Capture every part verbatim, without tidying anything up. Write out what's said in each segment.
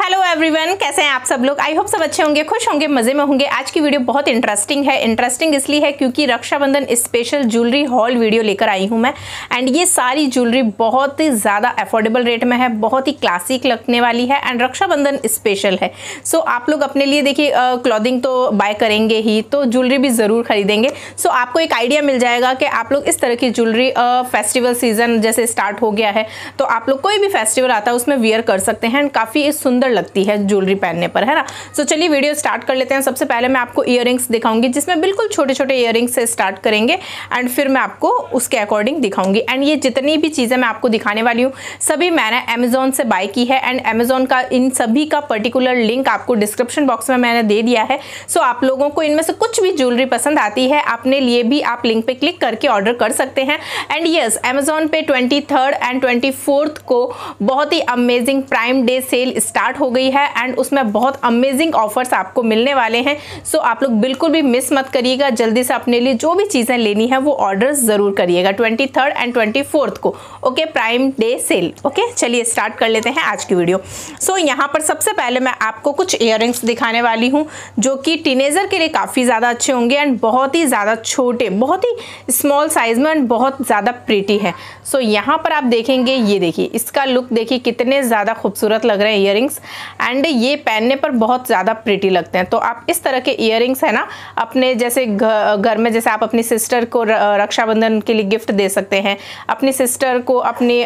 Hello everyone, कैसे हैं आप सब लोग। आई होप सब अच्छे होंगे, खुश होंगे, मज़े में होंगे। आज की वीडियो बहुत इंटरेस्टिंग है। इंटरेस्टिंग इसलिए है क्योंकि Raksha Bandhan special jewellery hall video लेकर आई हूं मैं। एंड ये सारी ज्वेलरी बहुत ही ज़्यादा अफोर्डेबल रेट में है, बहुत ही क्लासिक लगने वाली है एंड रक्षाबंधन स्पेशल है। सो आप लोग अपने लिए देखिए क्लॉथिंग तो बाय करेंगे ही, तो ज्वेलरी भी ज़रूर खरीदेंगे। सो आपको एक आइडिया मिल जाएगा कि आप लोग इस तरह की ज्वेलरी फेस्टिवल सीजन जैसे स्टार्ट हो गया है तो आप लोग कोई भी फेस्टिवल आता है उसमें वियर कर सकते हैं एंड काफ़ी सुंदर लगती है ज्वेलरी पहनने पर, है ना। सो so, चलिए वीडियो स्टार्ट कर लेते हैं। सबसे पहले मैं आपको ईयरिंग्स दिखाऊंगी जिसमें बिल्कुल छोटे छोटे ईयरिंग्स से स्टार्ट करेंगे एंड फिर मैं आपको उसके अकॉर्डिंग दिखाऊंगी। एंड ये जितनी भी चीज़ें मैं आपको दिखाने वाली हूँ सभी मैंने अमेजॉन से बाय की है एंड अमेजॉन का इन सभी का पर्टिकुलर लिंक आपको डिस्क्रिप्शन बॉक्स में मैंने दे दिया है। सो so, आप लोगों को इनमें से कुछ भी ज्वेलरी पसंद आती है अपने लिए भी आप लिंक पर क्लिक करके ऑर्डर कर सकते हैं। एंड येस, अमेजॉन पे twenty third and twenty fourth को बहुत ही amazing prime day sale start हो गई है एंड उसमें बहुत अमेजिंग ऑफर्स आपको मिलने वाले हैं। सो आप लोग बिल्कुल भी मिस मत करिएगा, जल्दी से अपने लिए जो भी चीज़ें लेनी है वो ऑर्डर ज़रूर करिएगा twenty third and twenty fourth को। Okay, prime day sale. Okay, चलिए स्टार्ट कर लेते हैं आज की वीडियो। सो so, यहाँ पर सबसे पहले मैं आपको कुछ ईयरिंग्स दिखाने वाली हूँ जो कि टीनेजर के लिए काफ़ी ज़्यादा अच्छे होंगे एंड बहुत ही ज़्यादा छोटे, बहुत ही स्मॉल साइज में एंड बहुत ज़्यादा प्रीटी है। सो so, यहाँ पर आप देखेंगे, ये देखिए इसका लुक देखिए, कितने ज़्यादा खूबसूरत लग रहे हैं ईयरिंग्स एंड ये पहनने पर बहुत ज़्यादा प्रिटी लगते हैं। तो आप इस तरह के ईयरिंग्स है ना अपने जैसे घर में, जैसे आप अपनी सिस्टर को रक्षाबंधन के लिए गिफ्ट दे सकते हैं, अपनी सिस्टर को, अपनी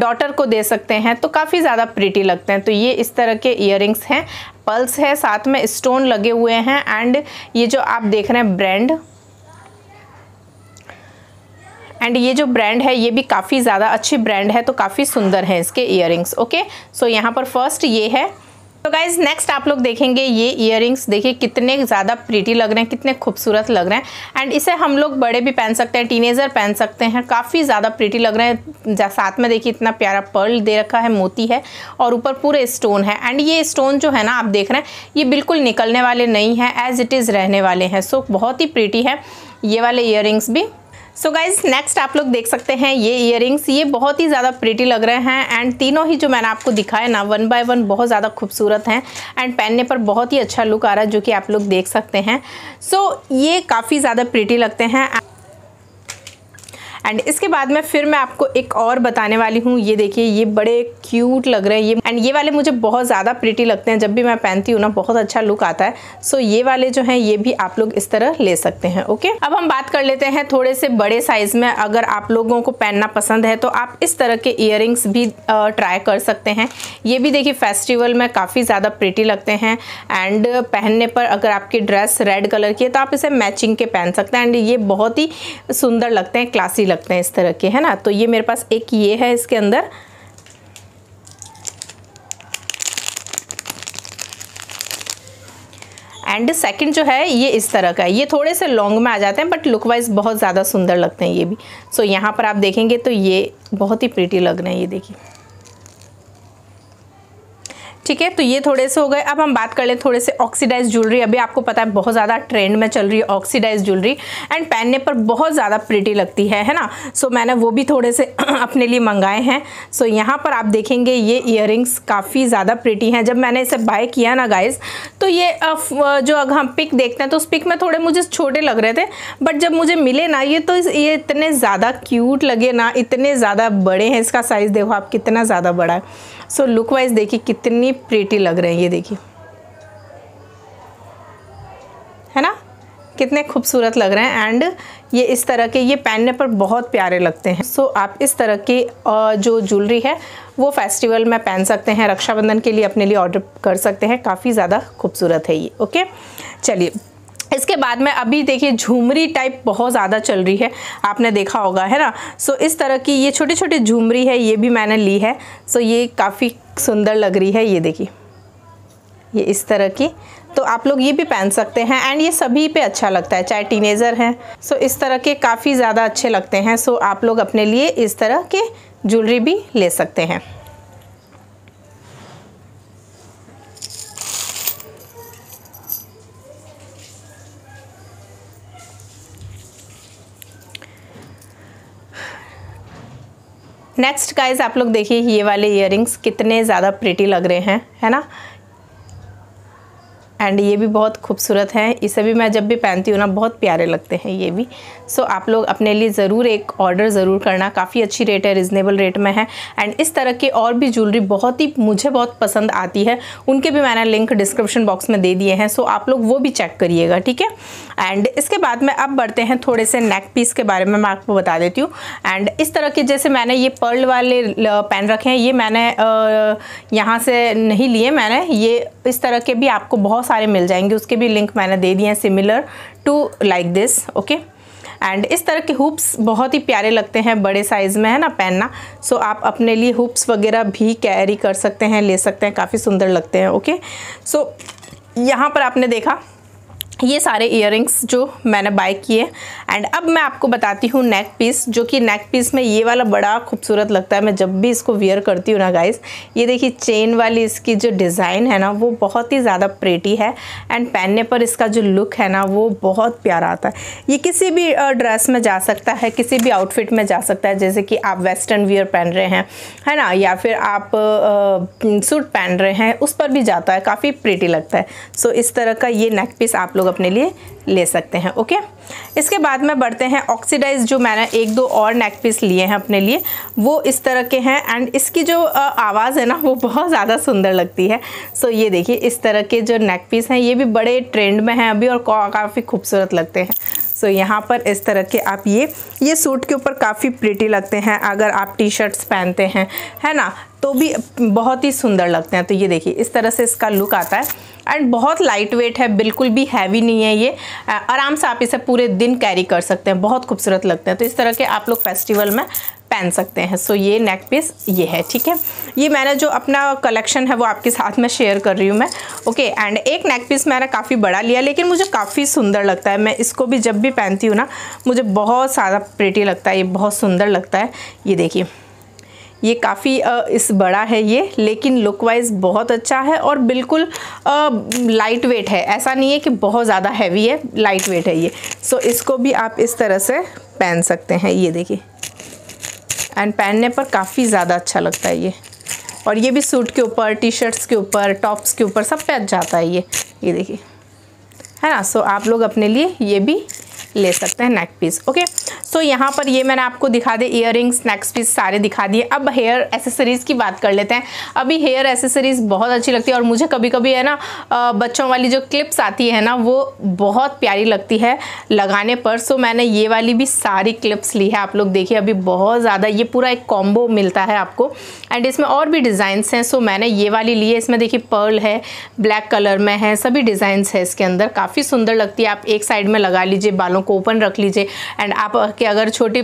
डॉटर को दे सकते हैं, तो काफ़ी ज़्यादा प्रिटी लगते हैं। तो ये इस तरह के ईयरिंग्स हैं, पल्स है, साथ में स्टोन लगे हुए हैं एंड ये जो आप देख रहे हैं ब्रांड, एंड ये जो ब्रांड है ये भी काफ़ी ज़्यादा अच्छी ब्रांड है, तो काफ़ी सुंदर हैं इसके ईयरिंग्स। ओके, सो यहाँ पर फर्स्ट ये है। तो गाइज नेक्स्ट आप लोग देखेंगे ये ईयरिंग्स, देखिए कितने ज़्यादा प्रीटी लग रहे हैं, कितने खूबसूरत लग रहे हैं एंड इसे हम लोग बड़े भी पहन सकते हैं, टीनेजर पहन सकते हैं, काफ़ी ज़्यादा प्रीटी लग रहे हैं। साथ में देखिए इतना प्यारा पर्ल दे रखा है, मोती है और ऊपर पूरे स्टोन है एंड ये स्टोन जो है ना आप देख रहे हैं ये बिल्कुल निकलने वाले नहीं हैं, एज इट इज़ रहने वाले हैं। सो बहुत ही प्रीटी है ये वाले ईयरिंग्स भी। सो गाइज नेक्स्ट आप लोग देख सकते हैं ये ईयरिंग्स, ये बहुत ही ज़्यादा प्रीटी लग रहे हैं एंड तीनों ही जो मैंने आपको दिखाया ना वन बाय वन बहुत ज़्यादा खूबसूरत हैं एंड पहनने पर बहुत ही अच्छा लुक आ रहा है जो कि आप लोग देख सकते हैं। सो so, ये काफ़ी ज़्यादा प्रीटी लगते हैं। एंड इसके बाद में फिर मैं आपको एक और बताने वाली हूँ, ये देखिए ये बड़े क्यूट लग रहे हैं ये, एंड ये वाले मुझे बहुत ज़्यादा प्रिटी लगते हैं, जब भी मैं पहनती हूँ ना बहुत अच्छा लुक आता है। सो ये वाले जो हैं ये भी आप लोग इस तरह ले सकते हैं। ओके, अब हम बात कर लेते हैं थोड़े से बड़े साइज़ में, अगर आप लोगों को पहनना पसंद है तो आप इस तरह के ईयरिंग्स भी ट्राई कर सकते हैं। ये भी देखिए फेस्टिवल में काफ़ी ज़्यादा प्रिटी लगते हैं एंड पहनने पर अगर आपकी ड्रेस रेड कलर की है तो आप इसे मैचिंग के पहन सकते हैं एंड ये बहुत ही सुंदर लगते हैं, क्लासी लगते हैं इस तरह के, है ना। तो ये मेरे पास एक ये है इसके अंदर, एंड सेकंड जो है ये इस तरह का है, ये थोड़े से लॉन्ग में आ जाते हैं बट लुक वाइज बहुत ज़्यादा सुंदर लगते हैं ये भी। सो यहाँ पर आप देखेंगे तो ये बहुत ही प्रीटी लग रहे हैं, ये देखिए। ठीक है, तो ये थोड़े से हो गए। अब हम बात कर लें थोड़े से ऑक्सीडाइज ज्वेलरी, अभी आपको पता है बहुत ज़्यादा ट्रेंड में चल रही है ऑक्सीडाइज ज्वेलरी एंड पहनने पर बहुत ज़्यादा प्रिटी लगती है, है ना। सो मैंने वो भी थोड़े से अपने लिए मंगाए हैं। सो यहाँ पर आप देखेंगे ये ईयरिंग्स काफ़ी ज़्यादा प्रिटी हैं। जब मैंने इसे बाय किया ना गाइज तो ये जो अगर हम पिक देखते हैं तो उस पिक में थोड़े मुझे छोटे लग रहे थे, बट जब मुझे मिले ना ये तो ये इतने ज़्यादा क्यूट लगे ना, इतने ज़्यादा बड़े हैं, इसका साइज़ देखो आप कितना ज़्यादा बड़ा है। सो लुक वाइज देखिए कितनी प्रीटी लग रहे हैं ये देखिए, है ना, कितने खूबसूरत लग रहे हैं एंड ये इस तरह के ये पहनने पर बहुत प्यारे लगते हैं। सो so, आप इस तरह की जो ज्वेलरी है वो फेस्टिवल में पहन सकते हैं, रक्षाबंधन के लिए अपने लिए ऑर्डर कर सकते हैं, काफ़ी ज़्यादा खूबसूरत है ये। ओके, चलिए इसके बाद में अभी देखिए झूमरी टाइप बहुत ज़्यादा चल रही है, आपने देखा होगा, है ना। सो so, इस तरह की ये छोटी छोटी झूमरी है, ये भी मैंने ली है। सो so, ये काफ़ी सुंदर लग रही है, ये देखिए ये इस तरह की, तो आप लोग ये भी पहन सकते हैं एंड ये सभी पे अच्छा लगता है, चाहे टीनेजर हैं। सो so, इस तरह के काफ़ी ज़्यादा अच्छे लगते हैं। सो so, आप लोग अपने लिए इस तरह के ज्वेलरी भी ले सकते हैं। नेक्स्ट गाइज आप लोग देखिए ये वाले इयररिंग्स कितने ज़्यादा प्रिटी लग रहे हैं, है ना। एंड ये भी बहुत खूबसूरत हैं, इसे भी मैं जब भी पहनती हूँ ना बहुत प्यारे लगते हैं ये भी। सो so, आप लोग अपने लिए ज़रूर एक ऑर्डर ज़रूर करना, काफ़ी अच्छी रेट है, रिजनेबल रेट में है। एंड इस तरह की और भी ज्वेलरी बहुत ही मुझे बहुत पसंद आती है, उनके भी मैंने लिंक डिस्क्रिप्शन बॉक्स में दे दिए हैं। सो so, आप लोग वो भी चेक करिएगा, ठीक है। एंड इसके बाद में अब बढ़ते हैं थोड़े से नेक पीस के बारे में मैं आपको बता देती हूँ। एंड इस तरह के जैसे मैंने ये पर्ल वाले पहन रखे हैं, ये मैंने यहाँ से नहीं लिए, मैंने ये इस तरह के भी आपको बहुत सारे मिल जाएंगे, उसके भी लिंक मैंने दे दिए हैं, similar to like this, okay. And इस तरह के हुप्स बहुत ही प्यारे लगते हैं बड़े साइज़ में, है ना, पहनना। सो so, आप अपने लिए हुप्स वगैरह भी कैरी कर सकते हैं, ले सकते हैं, काफ़ी सुंदर लगते हैं, ओके। सो so, यहाँ पर आपने देखा ये सारे इयररिंग्स जो मैंने बाय किए। एंड अब मैं आपको बताती हूँ नेक पीस, जो कि नेक पीस में ये वाला बड़ा खूबसूरत लगता है, मैं जब भी इसको वेयर करती हूँ ना गाइस। ये देखिए चेन वाली इसकी जो डिज़ाइन है ना वो बहुत ही ज़्यादा प्रेटी है। एंड पहनने पर इसका जो लुक है ना वो बहुत प्यारा आता है। ये किसी भी ड्रेस में जा सकता है, किसी भी आउटफिट में जा सकता है, जैसे कि आप वेस्टर्न वियर पहन रहे हैं, है ना, या फिर आप सूट पहन रहे हैं, उस पर भी जाता है, काफ़ी प्रेटी लगता है। सो इस तरह का ये नेक पीस आप लोग अपने लिए ले सकते हैं, ओके। इसके बाद में बढ़ते हैं ऑक्सीडाइज, जो मैंने एक दो और नेक पीस लिए हैं अपने लिए, वो इस तरह के हैं। एंड इसकी जो आवाज़ है ना वो बहुत ज़्यादा सुंदर लगती है। सो ये देखिए इस तरह के जो नेक पीस हैं ये भी बड़े ट्रेंड में हैं अभी और काफ़ी खूबसूरत लगते हैं। सो यहाँ पर इस तरह के आप ये ये सूट के ऊपर काफ़ी प्रिटी लगते हैं, अगर आप टी शर्ट्स पहनते हैं, है ना, तो भी बहुत ही सुंदर लगते हैं। तो ये देखिए इस तरह से इसका लुक आता है। एंड बहुत लाइट वेट है, बिल्कुल भी हैवी नहीं है ये, आराम से आप इसे पूरे दिन कैरी कर सकते हैं, बहुत खूबसूरत लगते हैं। तो इस तरह के आप लोग फेस्टिवल में पहन सकते हैं। सो ये नेक पीस ये है, ठीक है। ये मैंने जो अपना कलेक्शन है वो आपके साथ में शेयर कर रही हूँ मैं, ओके। एंड एक नेक पीस मैंने काफ़ी बड़ा लिया, लेकिन मुझे काफ़ी सुंदर लगता है, मैं इसको भी जब भी पहनती हूँ ना मुझे बहुत ज़्यादा प्रिटी लगता है, ये बहुत सुंदर लगता है। ये देखिए ये काफ़ी इस बड़ा है ये, लेकिन लुक वाइज बहुत अच्छा है और बिल्कुल लाइट वेट है, ऐसा नहीं है कि बहुत ज़्यादा हैवी है, लाइट वेट है ये। सो इसको भी आप इस तरह से पहन सकते हैं, ये देखिए। एंड पहनने पर काफ़ी ज़्यादा अच्छा लगता है ये, और ये भी सूट के ऊपर, टी शर्ट्स के ऊपर, टॉप्स के ऊपर, सब पे अच्छा जाता है ये, ये देखिए, है ना। सो आप लोग अपने लिए ये भी ले सकते हैं नेक पीस, ओके। सो यहाँ पर ये मैंने आपको दिखा दी इयररिंग्स, नेक पीस सारे दिखा दिए। अब हेयर एसेसरीज़ की बात कर लेते हैं। अभी हेयर एसेसरीज़ बहुत अच्छी लगती है, और मुझे कभी कभी है ना बच्चों वाली जो क्लिप्स आती है ना वो बहुत प्यारी लगती है लगाने पर। सो मैंने ये वाली भी सारी क्लिप्स ली है, आप लोग देखिए अभी बहुत ज़्यादा ये पूरा एक कॉम्बो मिलता है आपको। एंड इसमें और भी डिज़ाइंस हैं, सो मैंने ये वाली ली है, इसमें देखिए पर्ल है, ब्लैक कलर में है, सभी डिज़ाइंस है इसके अंदर, काफ़ी सुंदर लगती है। आप एक साइड में लगा लीजिए, बालों को ओपन रख लीजिए। एंड आप के अगर छोटी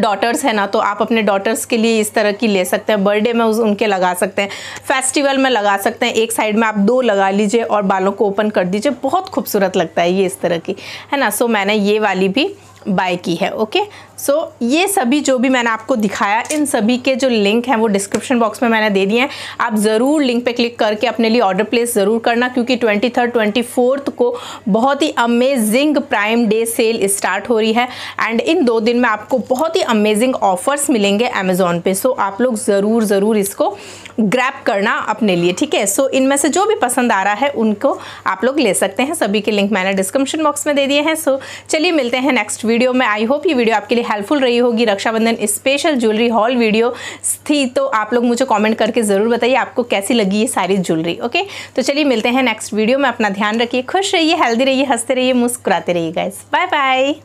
डॉटर्स है ना तो आप अपने डॉटर्स के लिए इस तरह की ले सकते हैं, बर्थडे में उस उनके लगा सकते हैं, फेस्टिवल में लगा सकते हैं। एक साइड में आप दो लगा लीजिए और बालों को ओपन कर दीजिए, बहुत खूबसूरत लगता है ये इस तरह की, है ना। सो मैंने ये वाली भी बाय की है, ओके। सो so, ये सभी जो भी मैंने आपको दिखाया, इन सभी के जो लिंक हैं वो डिस्क्रिप्शन बॉक्स में मैंने दे दिए हैं। आप ज़रूर लिंक पे क्लिक करके अपने लिए ऑर्डर प्लेस ज़रूर करना, क्योंकि ट्वेंटी थर्ड ट्वेंटी फोर्थ को बहुत ही amazing prime day sale start हो रही है। एंड इन दो दिन में आपको बहुत ही अमेजिंग ऑफर्स मिलेंगे अमेज़ॉन पे। सो so, आप लोग ज़रूर ज़रूर इसको ग्रैब करना अपने लिए, ठीक है। सो so, इनमें से जो भी पसंद आ रहा है उनको आप लोग ले सकते हैं, सभी के लिंक मैंने डिस्क्रिप्शन बॉक्स में दे दिए हैं। सो so, चलिए मिलते हैं नेक्स्ट वीडियो में। आई होप ये वीडियो आपके लिए हेल्पफुल रही होगी। Rakshabandhan special jewellery hall video थी, तो आप लोग मुझे कमेंट करके ज़रूर बताइए आपको कैसी लगी ये सारी ज्वेलरी, ओके। तो चलिए मिलते हैं नेक्स्ट वीडियो में। अपना ध्यान रखिए, खुश रहिए, हेल्दी रहिए, हंसते रहिए, मुस्कुराते रहिए गाइस। Bye bye.